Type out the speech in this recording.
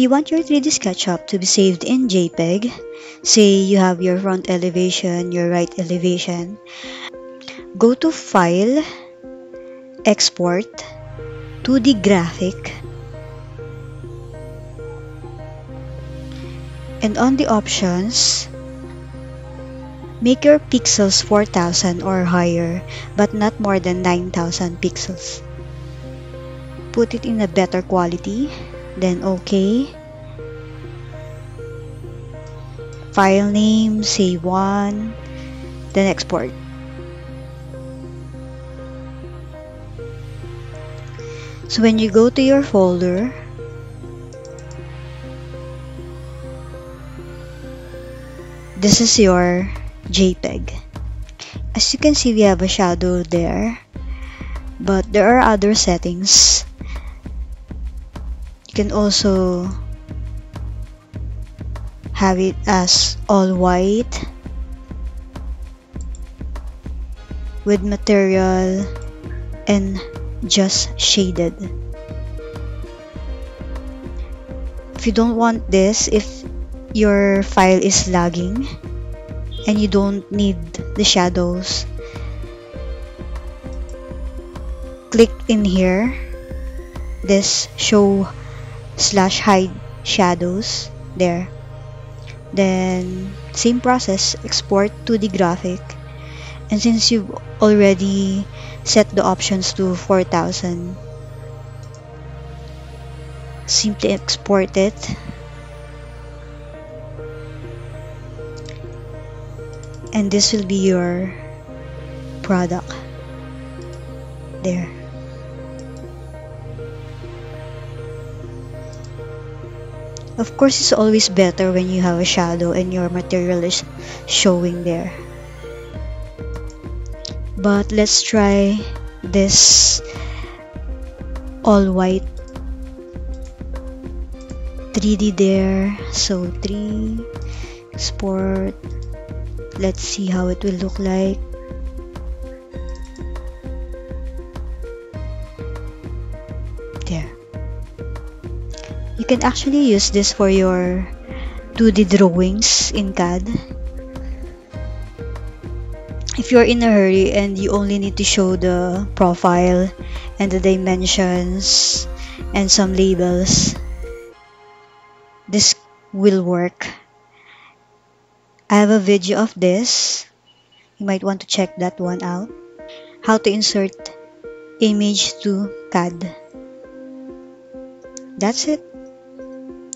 If you want your 3D SketchUp to be saved in JPEG, say you have your front elevation, your right elevation, go to File, Export, 2D Graphic, and on the options, make your pixels 4,000 or higher, but not more than 9,000 pixels. Put it in a better quality, then OK. File name, say 1, then export. So when you go to your folder, this is your JPEG. As you can see, we have a shadow there, but there are other settings. You can also have it as all white with material and just shaded. If you don't want this, if your file is lagging and you don't need the shadows, click in here, this show/hide shadows there. Then same process, export to the graphic, and since you've already set the options to 4,000, simply export it. And this will be your product there. Of course, it's always better when you have a shadow and your material is showing there. But let's try this all white 3D there. So 3, export. Let's see how it will look like. There. You can actually use this for your 2D drawings in CAD. If you're in a hurry and you only need to show the profile and the dimensions and some labels, this will work. I have a video of this, you might want to check that one out. How to insert image to CAD. That's it.